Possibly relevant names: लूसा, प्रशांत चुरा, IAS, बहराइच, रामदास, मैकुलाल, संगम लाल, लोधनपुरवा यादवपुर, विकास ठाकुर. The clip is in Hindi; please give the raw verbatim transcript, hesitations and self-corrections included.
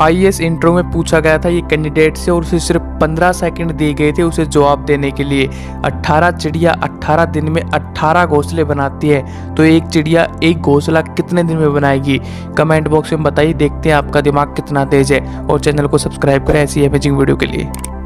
आई ए एस इंटरव्यू में पूछा गया था ये कैंडिडेट से, और उसे सिर्फ पंद्रह सेकंड दिए गए थे उसे जवाब देने के लिए। अट्ठारह चिड़िया अट्ठारह दिन में अट्ठारह घोंसले बनाती है, तो एक चिड़िया एक घोंसला कितने दिन में बनाएगी? कमेंट बॉक्स में बताइए। देखते हैं आपका दिमाग कितना तेज है, और चैनल को सब्सक्राइब करें ऐसी अमेजिंग वीडियो के लिए।